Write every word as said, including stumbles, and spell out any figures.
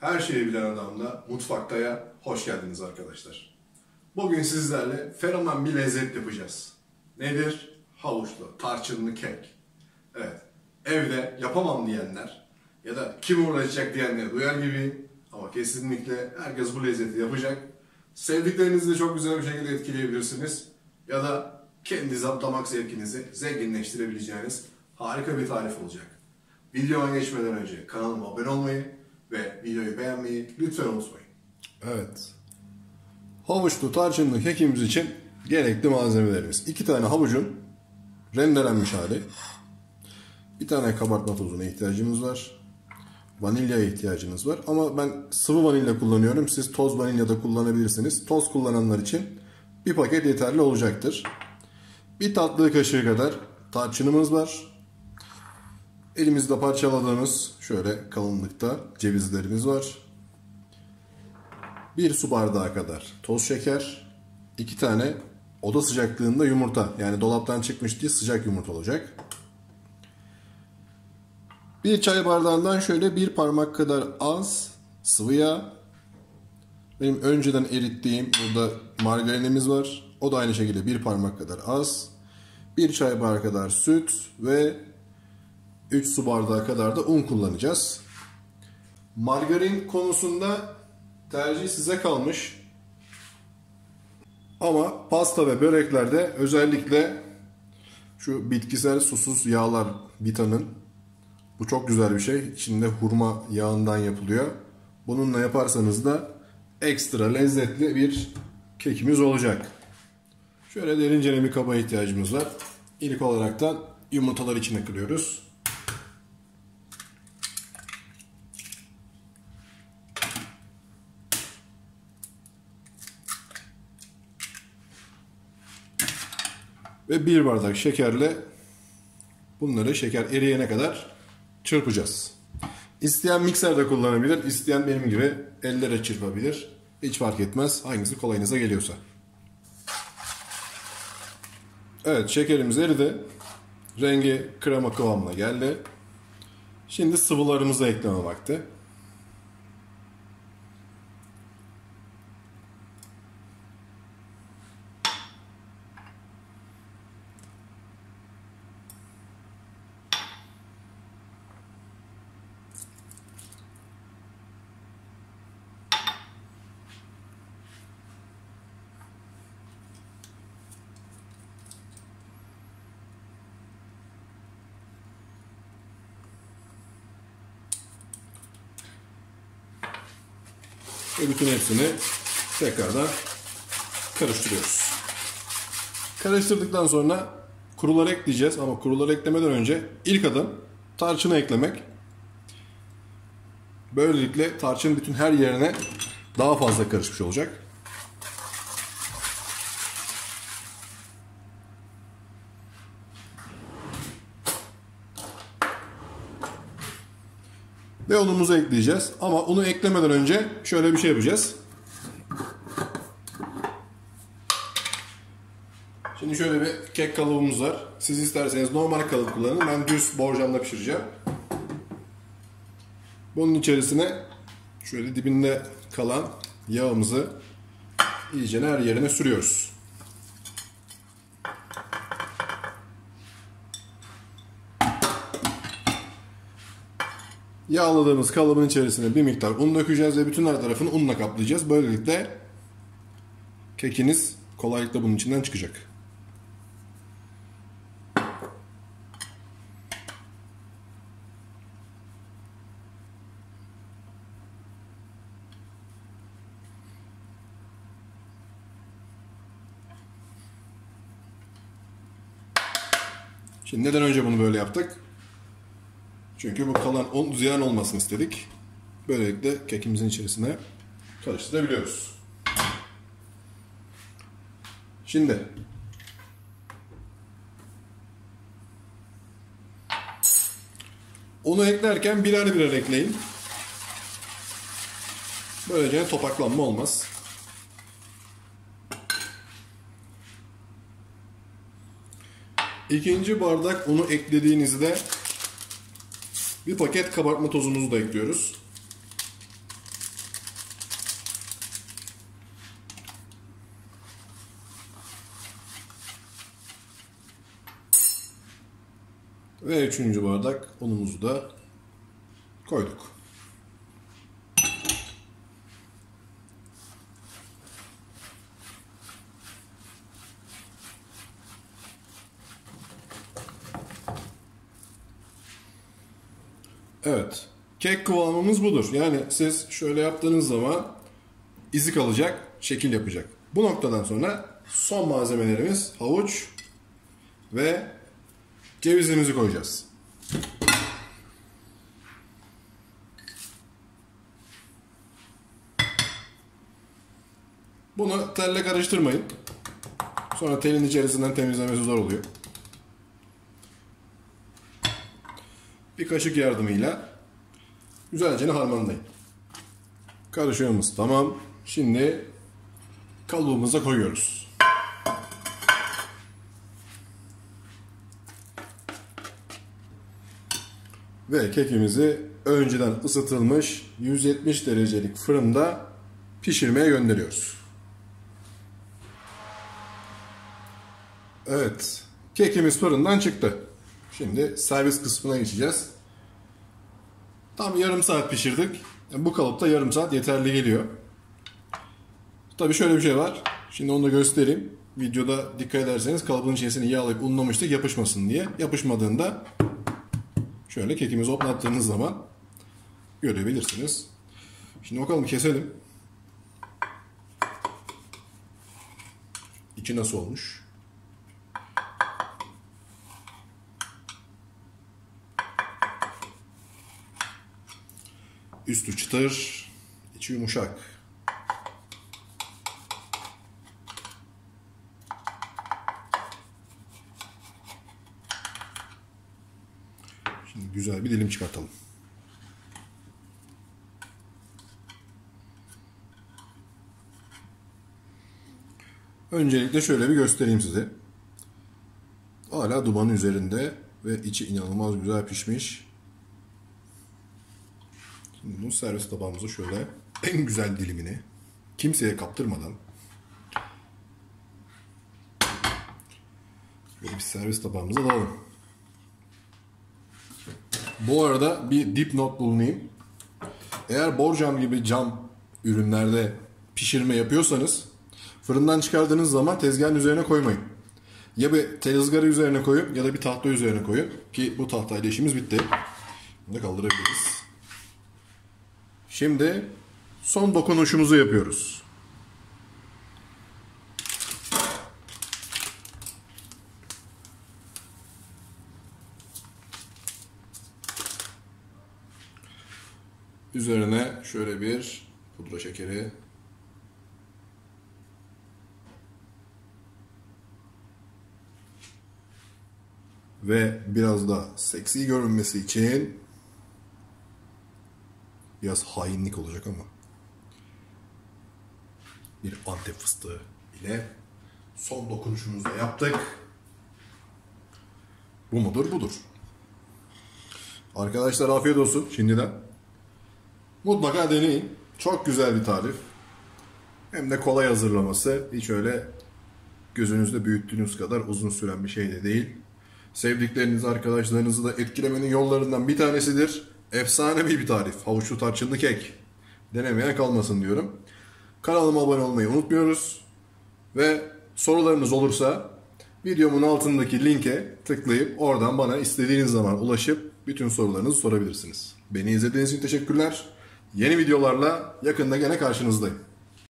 Her şeyi bilen adamla mutfaktaya hoş geldiniz arkadaşlar. Bugün sizlerle fenomen bir lezzet yapacağız. Nedir? Havuçlu tarçınlı kek. Evet, evde yapamam diyenler ya da kim uğraşacak diyenleri duyar gibiyim. Ama kesinlikle herkes bu lezzeti yapacak. Sevdiklerinizi de çok güzel bir şekilde etkileyebilirsiniz. Ya da kendi damak zevkinizi zenginleştirebileceğiniz harika bir tarif olacak. Videoma geçmeden önce kanalıma abone olmayı ve videoyu beğenmeyi lütfen unutmayın. Evet. Havuçlu tarçınlı kekimiz için gerekli malzemelerimiz. iki tane havucun rendelenmiş hali. bir tane kabartma tozuna ihtiyacımız var. Vanilyaya ihtiyacınız var. Ama ben sıvı vanilya kullanıyorum. Siz toz vanilya da kullanabilirsiniz. Toz kullananlar için bir paket yeterli olacaktır. bir tatlı kaşığı kadar tarçınımız var. Elimizde parçaladığımız şöyle kalınlıkta cevizlerimiz var. bir su bardağı kadar toz şeker. iki tane oda sıcaklığında yumurta. Yani dolaptan çıkmış diye sıcak yumurta olacak. bir çay bardağından şöyle bir parmak kadar az sıvı yağ. Benim önceden erittiğim burada margarinimiz var. O da aynı şekilde bir parmak kadar az. bir çay bardağı kadar süt ve üç su bardağı kadar da un kullanacağız. Margarin konusunda tercih size kalmış. Ama pasta ve böreklerde özellikle şu bitkisel susuz yağlar, Vita'nın, bu çok güzel bir şey. İçinde hurma yağından yapılıyor. Bununla yaparsanız da ekstra lezzetli bir kekimiz olacak. Şöyle derince bir kaba ihtiyacımız var. İlk olarak da yumurtalar içine kırıyoruz. Ve bir bardak şekerle bunları şeker eriyene kadar çırpacağız. İsteyen mikserde kullanabilir, isteyen benim gibi ellere çırpabilir. Hiç fark etmez, hangisi kolayınıza geliyorsa. Evet, şekerimiz eridi. Rengi krema kıvamına geldi. Şimdi sıvılarımızı ekleme vakti. Ve bütün hepsini tekrardan karıştırıyoruz. Karıştırdıktan sonra kuruları ekleyeceğiz ama kuruları eklemeden önce ilk adım tarçını eklemek. Böylelikle tarçın bütün her yerine daha fazla karışmış olacak. Ve unumuzu ekleyeceğiz. Ama unu eklemeden önce şöyle bir şey yapacağız. Şimdi şöyle bir kek kalıbımız var. Siz isterseniz normal kalıp kullanın. Ben düz borcamda pişireceğim. Bunun içerisine şöyle dibinde kalan yağımızı iyice her yerine sürüyoruz. Yağladığımız kalıbın içerisine bir miktar un dökeceğiz ve bütün her tarafını unla kaplayacağız. Böylelikle kekiniz kolaylıkla bunun içinden çıkacak. Şimdi neden önce bunu böyle yaptık? Çünkü bu kalan un ziyan olmasını istedik. Böylelikle kekimizin içerisine karıştırabiliyoruz. Şimdi unu eklerken birer birer ekleyin. Böylece topaklanma olmaz. İkinci bardak unu eklediğinizde bir paket kabartma tozumuzu da ekliyoruz. Ve üçüncü bardak unumuzu da koyduk. Evet. Kek kıvamımız budur. Yani siz şöyle yaptığınız zaman izi kalacak, şekil yapacak. Bu noktadan sonra son malzemelerimiz havuç ve cevizimizi koyacağız. Bunu telle karıştırmayın. Sonra telin içerisinden temizlemesi zor oluyor. Bir kaşık yardımıyla güzelce harmanlayın. Karışıyoruz. Tamam. Şimdi kalıbımıza koyuyoruz. Ve kekimizi önceden ısıtılmış yüz yetmiş derecelik fırında pişirmeye gönderiyoruz. Evet. Kekimiz fırından çıktı. Şimdi servis kısmına geçeceğiz. Tam yarım saat pişirdik. Yani bu kalıpta yarım saat yeterli geliyor. Tabii şöyle bir şey var. Şimdi onu da göstereyim. Videoda dikkat ederseniz kalıbın içerisini yağlayıp unlamıştık yapışmasın diye. Yapışmadığında şöyle kekimizi hoplattığınız zaman görebilirsiniz. Şimdi bakalım keselim. İçi nasıl olmuş? Üstü çıtır, içi yumuşak. Şimdi güzel bir dilim çıkartalım. Öncelikle şöyle bir göstereyim size. Hala dumanın üzerinde ve içi inanılmaz güzel pişmiş. Bunu servis tabağımıza şöyle en güzel dilimini kimseye kaptırmadan böyle bir servis tabağımıza alalım. Bu arada bir dipnot bulunayım. Eğer borcam gibi cam ürünlerde pişirme yapıyorsanız fırından çıkardığınız zaman tezgahın üzerine koymayın. Ya bir tezgahı üzerine koyun ya da bir tahta üzerine koyun ki bu tahtayla işimiz bitti. Bunu da kaldırabiliriz. Şimdi son dokunuşumuzu yapıyoruz. Üzerine şöyle bir pudra şekeri. Ve biraz da seksi görünmesi için... Biraz hainlik olacak ama bir Antep fıstığı ile son dokunuşumuzu da yaptık. Bu mudur? Budur. Arkadaşlar afiyet olsun şimdiden. Mutlaka deneyin. Çok güzel bir tarif. Hem de kolay hazırlaması. Hiç öyle gözünüzde büyüttüğünüz kadar uzun süren bir şey de değil. Sevdiklerinizi, arkadaşlarınızı da etkilemenin yollarından bir tanesidir. Efsanevi bir tarif. Havuçlu tarçınlı kek. Denemeye kalmasın diyorum. Kanalıma abone olmayı unutmuyoruz. Ve sorularınız olursa videomun altındaki linke tıklayıp oradan bana istediğiniz zaman ulaşıp bütün sorularınızı sorabilirsiniz. Beni izlediğiniz için teşekkürler. Yeni videolarla yakında gene karşınızdayım.